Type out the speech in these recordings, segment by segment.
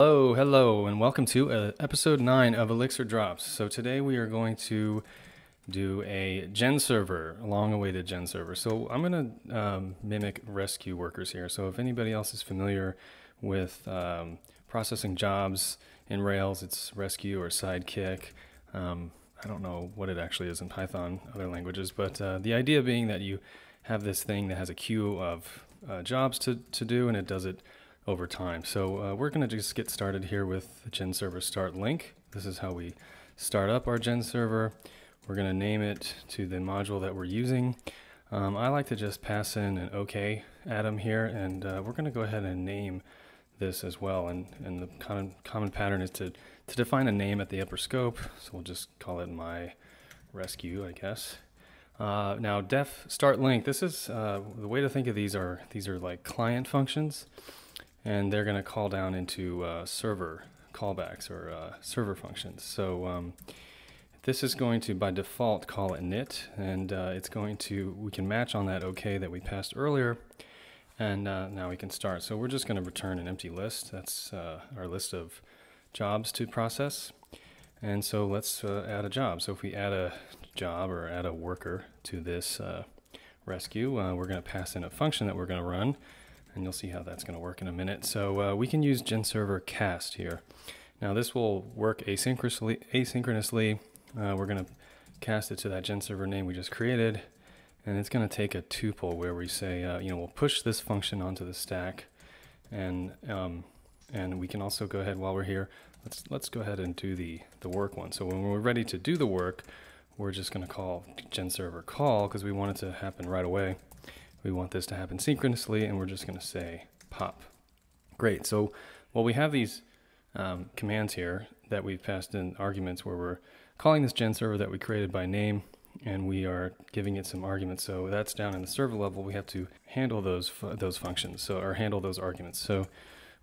Hello, and welcome to episode 9 of Elixir Drops. So today we are going to do a GenServer, a long-awaited GenServer. So I'm going to mimic rescue workers here. So if anybody else is familiar with processing jobs in Rails, it's Resque or Sidekiq. I don't know what it actually is in Python, other languages, but the idea being that you have this thing that has a queue of jobs to do, and it does it over time. So we're going to just get started here with the GenServer start link. This is how we start up our GenServer. We're going to name it to the module that we're using. I like to just pass in an OK atom here, and we're going to go ahead and name this as well. And the common pattern is to define a name at the upper scope. So we'll just call it MyResque, I guess. Now def start link. This is the way to think of these are like client functions, and they're going to call down into server callbacks or server functions. So this is going to, by default, call it init, and it's going to, we can match on that OK that we passed earlier, and now we can start. So we're just going to return an empty list. That's our list of jobs to process, and so let's add a job. So if we add a job or add a worker to this rescue, we're going to pass in a function that we're going to run. And you'll see how that's going to work in a minute. So we can use GenServer cast here. Now this will work asynchronously. We're going to cast it to that GenServer name we just created, and it's going to take a tuple where we say, you know, we'll push this function onto the stack, and we can also go ahead while we're here. Let's go ahead and do the work one. So when we're ready to do the work, we're just going to call GenServer call because we want it to happen right away. We want this to happen synchronously, and we're just going to say pop. Great. So we have these commands here that we've passed in arguments where we're calling this GenServer that we created by name, and we are giving it some arguments. So that's down in the server level. We have to handle those functions, so or handle those arguments. So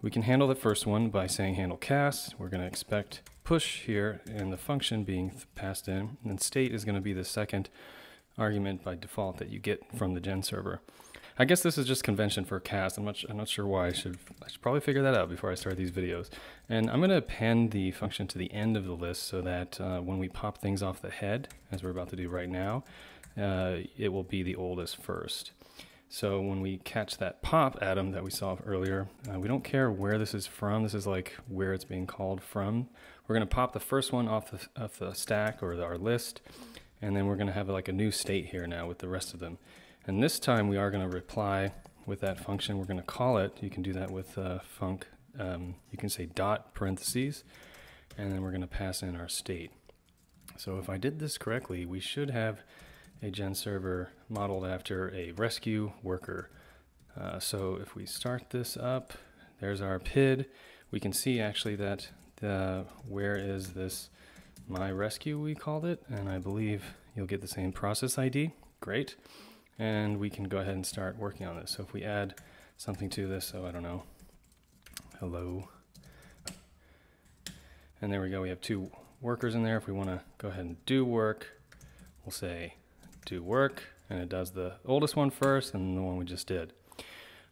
we can handle the first one by saying handle cast. We're going to expect push here, and the function being passed in, and state is going to be the second argument by default that you get from the GenServer. I guess this is just convention for cast. I'm not sure why. I should probably figure that out before I start these videos. And I'm going to append the function to the end of the list so that when we pop things off the head, as we're about to do right now, it will be the oldest first. So when we catch that pop atom that we saw earlier, we don't care where this is from. This is like where it's being called from. We're going to pop the first one off the stack or our list. And then we're going to have like a new state here now with the rest of them. And this time we are going to reply with that function. We're going to call it. You can do that with func. You can say dot parentheses, and then we're going to pass in our state. So if I did this correctly, we should have a GenServer modeled after a rescue worker. So if we start this up, there's our PID. We can see actually that where is this MyResque we called it, and I believe you'll get the same process ID. Great. And we can go ahead and start working on this. So if we add something to this, so I don't know, hello, and there we go, we have two workers in there. If we want to go ahead and do work, we'll say do work, and it does the oldest one first and the one we just did.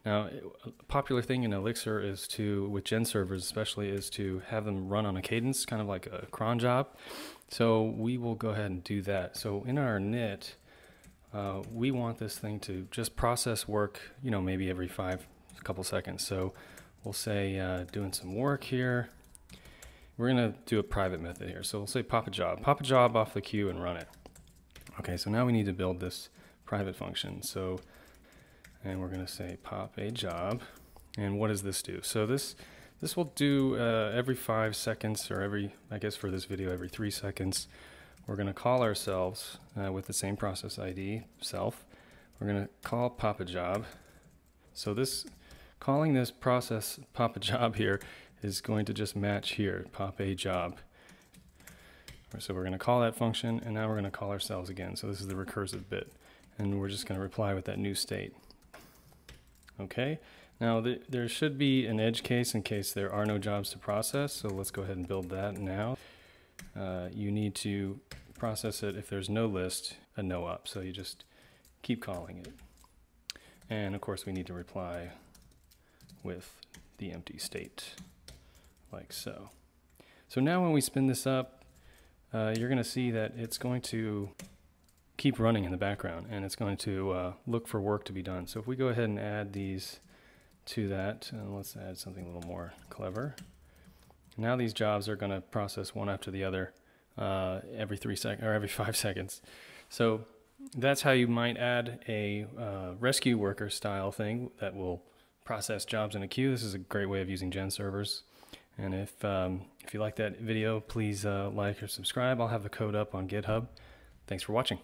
Now, a popular thing in Elixir is to, with GenServers especially, is to have them run on a cadence, kind of like a cron job. So we will go ahead and do that. So in our init, we want this thing to just process work, you know, maybe every couple seconds. So we'll say doing some work here. We're going to do a private method here. So we'll say pop a job off the queue and run it. Okay, so now we need to build this private function. So and we're going to say pop a job. And what does this do? So this will do every 5 seconds, or every, I guess for this video, every 3 seconds. We're going to call ourselves with the same process ID, self. We're going to call pop a job. So this, calling this process pop a job here is going to just match here, pop a job. So we're going to call that function, and now we're going to call ourselves again. So this is the recursive bit, and we're just going to reply with that new state. Okay, now there should be an edge case in case there are no jobs to process, so let's go ahead and build that now. You need to process it if there's no list, a no up, so you just keep calling it. And of course we need to reply with the empty state. like so. So now when we spin this up, you're gonna see that it's going to keep running in the background, and it's going to look for work to be done. So if we go ahead and add these to that, and let's add something a little more clever. Now these jobs are gonna process one after the other every 3 seconds or every 5 seconds. So that's how you might add a rescue worker style thing that will process jobs in a queue. This is a great way of using Gen servers. And if you like that video, please like or subscribe. I'll have the code up on GitHub. Thanks for watching.